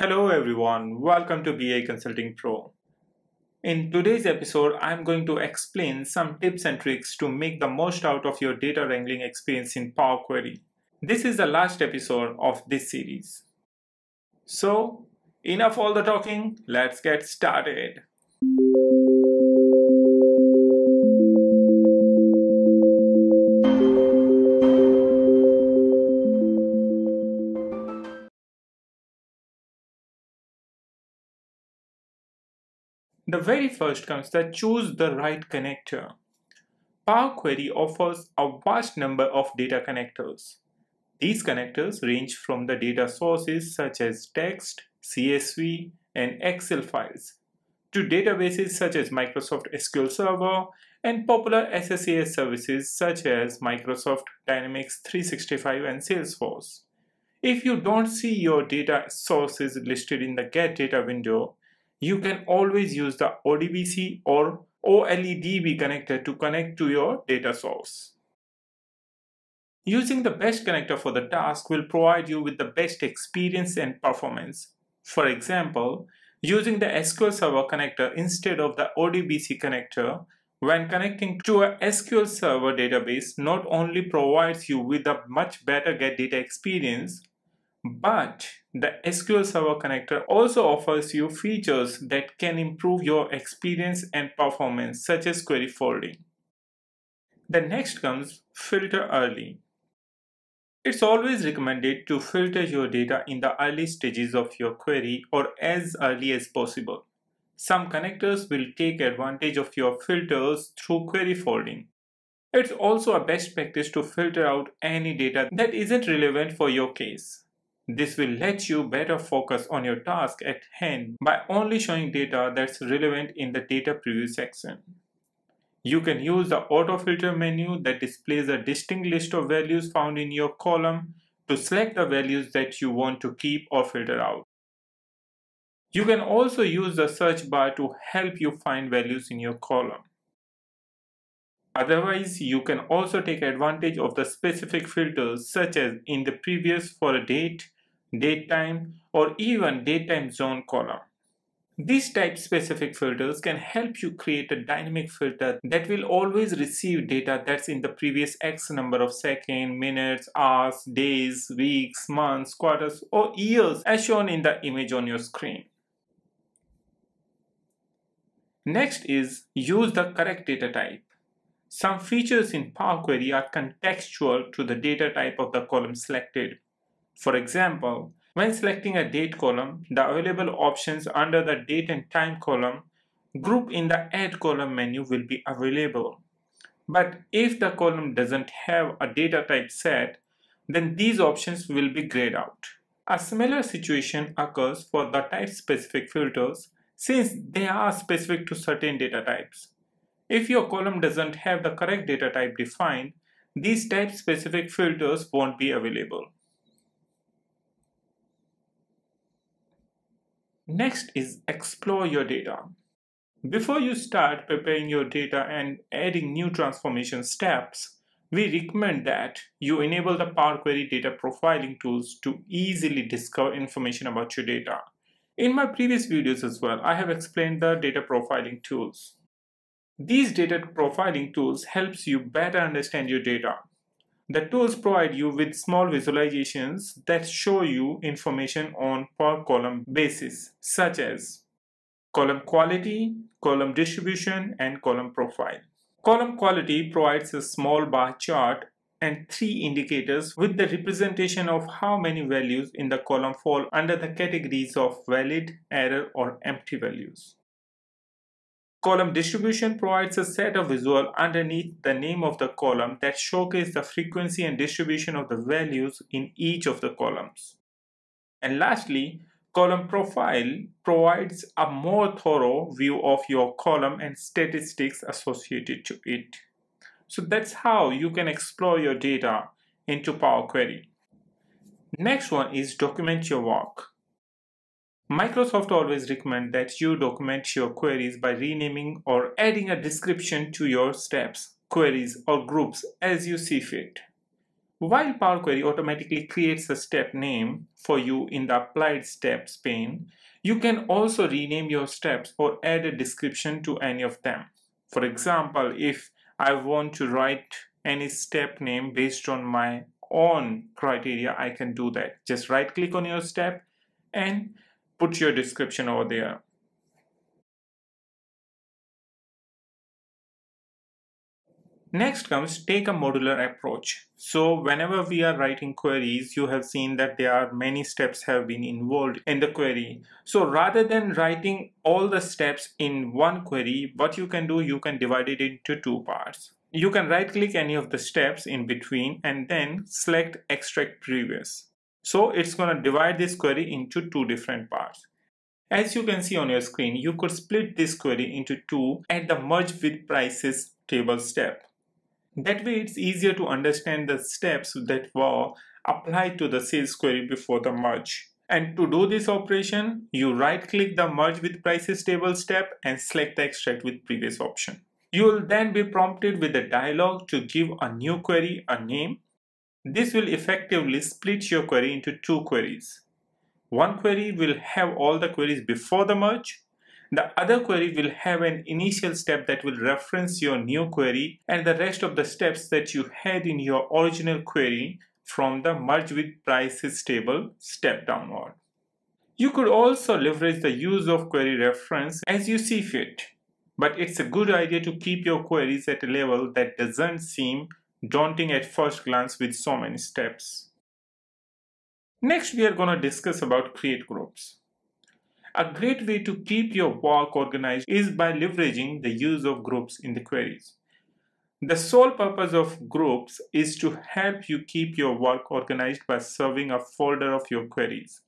Hello everyone, welcome to BI Consulting Pro. In today's episode, I'm going to explain some tips and tricks to make the most out of your data wrangling experience in Power Query. This is the last episode of this series. So, enough all the talking, let's get started. The very first comes that choose the right connector. Power Query offers a vast number of data connectors. These connectors range from the data sources such as text, CSV, and Excel files, to databases such as Microsoft SQL Server and popular SaaS services such as Microsoft Dynamics 365 and Salesforce. If you don't see your data sources listed in the Get Data window, you can always use the ODBC or OLEDB connector to connect to your data source. Using the best connector for the task will provide you with the best experience and performance. For example, using the SQL Server connector instead of the ODBC connector when connecting to a SQL Server database not only provides you with a much better get data experience, but the SQL Server connector also offers you features that can improve your experience and performance, such as query folding. The next comes filter early. It's always recommended to filter your data in the early stages of your query or as early as possible. Some connectors will take advantage of your filters through query folding. It's also a best practice to filter out any data that isn't relevant for your case. This will let you better focus on your task at hand by only showing data that's relevant in the data preview section. You can use the auto filter menu that displays a distinct list of values found in your column to select the values that you want to keep or filter out. You can also use the search bar to help you find values in your column. Otherwise, you can also take advantage of the specific filters such as in the previous for a date, date time, or even date time zone column. These type specific filters can help you create a dynamic filter that will always receive data that's in the previous X number of seconds, minutes, hours, days, weeks, months, quarters, or years as shown in the image on your screen. Next is use the correct data type. Some features in Power Query are contextual to the data type of the column selected. For example, when selecting a date column, the available options under the date and time column group in the add column menu will be available. But if the column doesn't have a data type set, then these options will be grayed out. A similar situation occurs for the type specific filters since they are specific to certain data types. If your column doesn't have the correct data type defined, these type specific filters won't be available. Next is explore your data. Before you start preparing your data and adding new transformation steps, we recommend that you enable the Power Query data profiling tools to easily discover information about your data. In my previous videos as well, I have explained the data profiling tools. These data profiling tools helps you better understand your data. The tools provide you with small visualizations that show you information on per column basis, such as column quality, column distribution, and column profile. Column quality provides a small bar chart and three indicators with the representation of how many values in the column fall under the categories of valid, error, or empty values. Column distribution provides a set of visuals underneath the name of the column that showcase the frequency and distribution of the values in each of the columns. And lastly, column profile provides a more thorough view of your column and statistics associated to it. So that's how you can explore your data into Power Query. Next one is document your work. Microsoft always recommends that you document your queries by renaming or adding a description to your steps, queries, or groups as you see fit. While Power Query automatically creates a step name for you in the Applied Steps pane, you can also rename your steps or add a description to any of them. For example, if I want to write any step name based on my own criteria, I can do that. Just right click on your step and put your description over there. Next comes take a modular approach. So whenever we are writing queries, you have seen that there are many steps have been involved in the query. So rather than writing all the steps in one query, what you can do, you can divide it into two parts. You can right click any of the steps in between and then select extract previous. So it's going to divide this query into two different parts. As you can see on your screen, you could split this query into two at the merge with prices table step. That way, it's easier to understand the steps that were applied to the sales query before the merge. And to do this operation, you right-click the merge with prices table step and select the extract with previous option. You will then be prompted with a dialog to give a new query a name. This will effectively split your query into two queries. One query will have all the queries before the merge. The other query will have an initial step that will reference your new query and the rest of the steps that you had in your original query from the merge with prices table step downward. You could also leverage the use of query reference as you see fit, but it's a good idea to keep your queries at a level that doesn't seem daunting at first glance with so many steps. Next, we are going to discuss about create groups. A great way to keep your work organized is by leveraging the use of groups in the queries. The sole purpose of groups is to help you keep your work organized by serving a folder of your queries.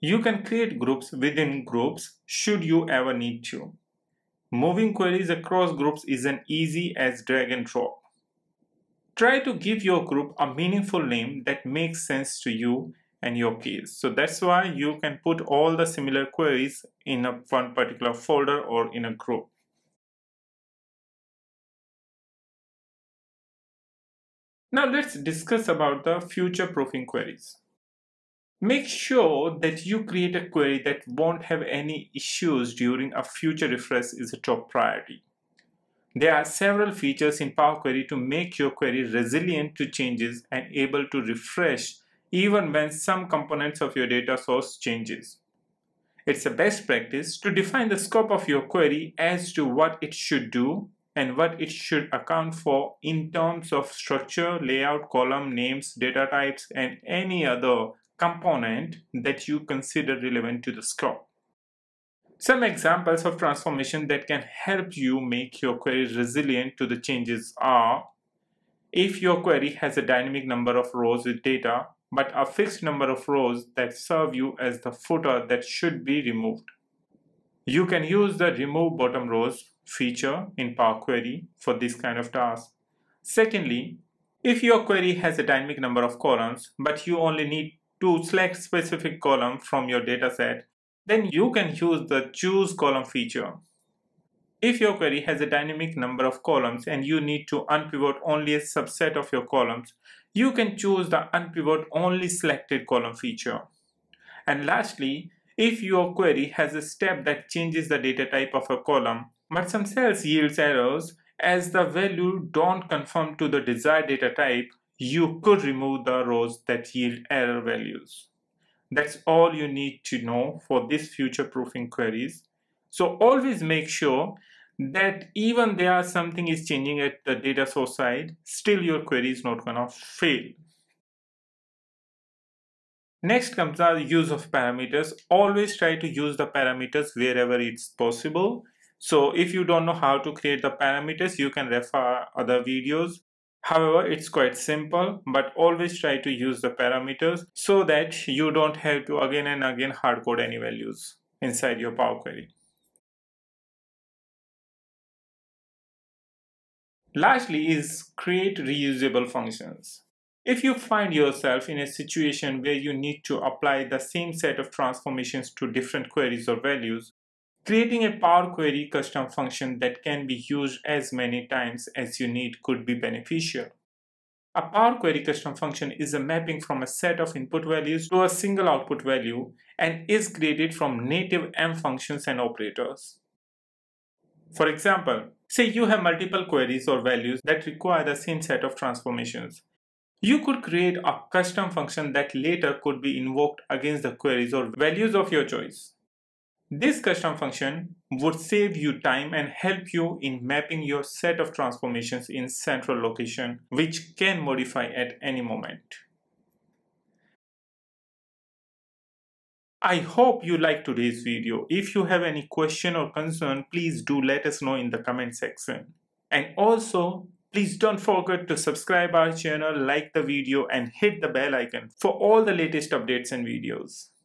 You can create groups within groups should you ever need to. Moving queries across groups isn't easy as drag and drop. Try to give your group a meaningful name that makes sense to you and your case. So that's why you can put all the similar queries in one particular folder or in a group. Now let's discuss about the future-proofing queries. Make sure that you create a query that won't have any issues during a future refresh is a top priority. There are several features in Power Query to make your query resilient to changes and able to refresh even when some components of your data source changes. It's a best practice to define the scope of your query as to what it should do and what it should account for in terms of structure, layout, column, names, data types, and any other component that you consider relevant to the scope. Some examples of transformation that can help you make your query resilient to the changes are if your query has a dynamic number of rows with data, but a fixed number of rows that serve you as the footer that should be removed. You can use the remove bottom rows feature in Power Query for this kind of task. Secondly, if your query has a dynamic number of columns, but you only need to select specific column from your dataset, then you can use the choose column feature. If your query has a dynamic number of columns and you need to unpivot only a subset of your columns, you can choose the unpivot only selected column feature. And lastly, if your query has a step that changes the data type of a column, but some cells yields errors as the value don't conform to the desired data type, you could remove the rows that yield error values. That's all you need to know for these future-proofing queries. So always make sure that even there something is changing at the data source side, still your query is not gonna fail. Next comes the use of parameters. Always try to use the parameters wherever it's possible. So if you don't know how to create the parameters, you can refer other videos. However, it's quite simple, but always try to use the parameters so that you don't have to again and again hardcode any values inside your Power Query. Lastly is create reusable functions. If you find yourself in a situation where you need to apply the same set of transformations to different queries or values, creating a Power Query custom function that can be used as many times as you need could be beneficial. A Power Query custom function is a mapping from a set of input values to a single output value and is created from native M functions and operators. For example, say you have multiple queries or values that require the same set of transformations. You could create a custom function that later could be invoked against the queries or values of your choice. This custom function would save you time and help you in mapping your set of transformations in central location, which can modify at any moment. I hope you liked today's video. If you have any question or concern, please do let us know in the comment section. And also, please don't forget to subscribe our channel, like the video, and hit the bell icon for all the latest updates and videos.